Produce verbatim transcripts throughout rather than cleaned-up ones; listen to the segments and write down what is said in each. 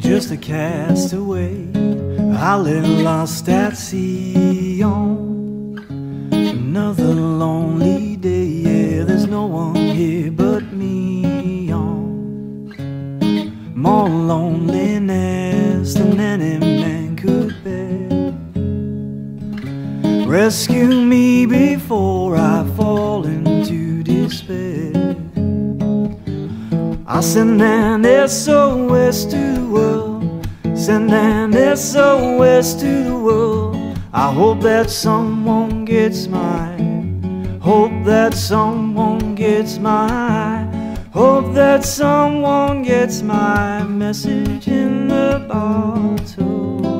Just a castaway, I live lost at sea on another lonely day. Yeah, there's no one here but me on. More loneliness than any man could bear. Rescue me before I fall into despair. I'll send an S O S to the world, send an S O S to the world. I hope that someone gets mine, hope that someone gets mine, hope that someone gets my message in the bottle.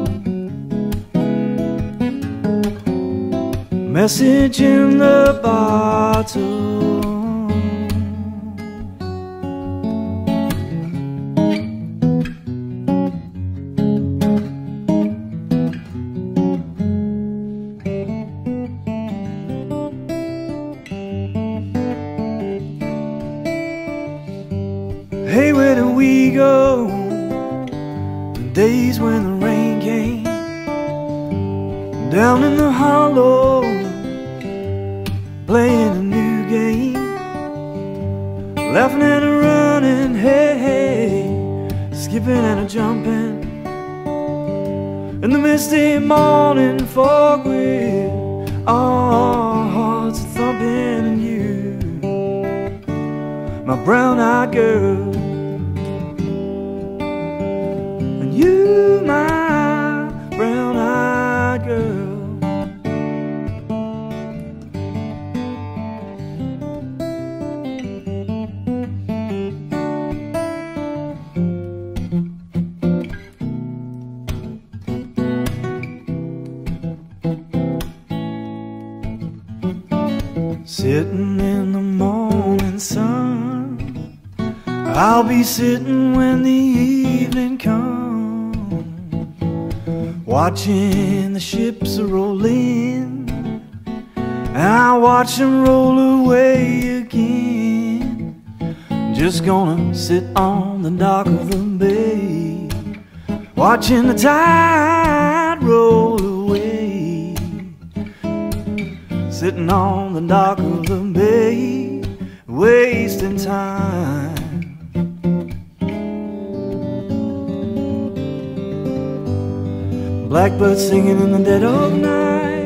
Message in the bottle. Hey, where do we go? The days when the rain came down in the hollow, playing a new game, laughing and a running, hey, hey, skipping and a jumping in the misty morning fog with our hearts thumping and you, my brown-eyed girl. You, my brown-eyed girl. Sitting in the morning sun, I'll be sitting when the evening comes, watching the ships roll in, and I watch them roll away again. Just gonna sit on the dock of the bay, watching the tide roll away. Sitting on the dock of the bay, wasting time. Blackbird singing in the dead of night.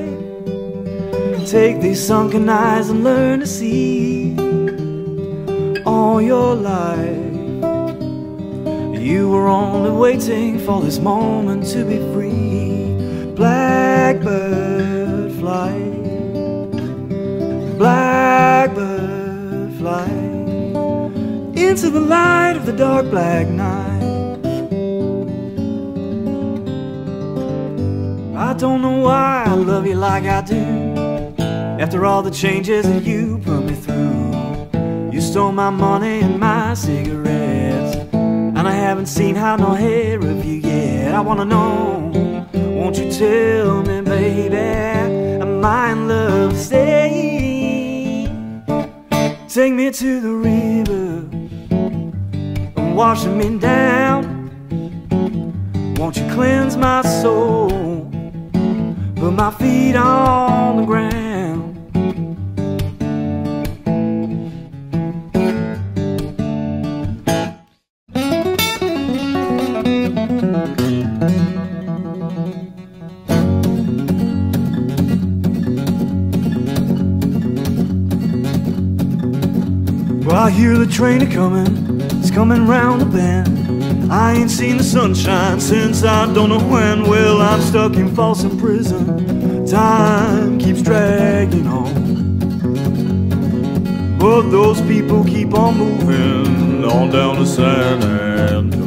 Take these sunken eyes and learn to see all your life. You were only waiting for this moment to be free. Blackbird fly, blackbird fly, into the light of the dark black night. I don't know why I love you like I do. After all the changes that you put me through, you stole my money and my cigarettes, and I haven't seen hide nor hair of you yet. I wanna know, won't you tell me, baby, am I in love? Stay, take me to the river and wash me down. Won't you cleanse my soul, put my feet on the ground. Well, I hear the train a comin', it's comin' round the bend. I ain't seen the sunshine since I don't know when. Well, I'm stuck in Folsom Prison, time keeps dragging on, but those people keep on moving on down to San Antonio.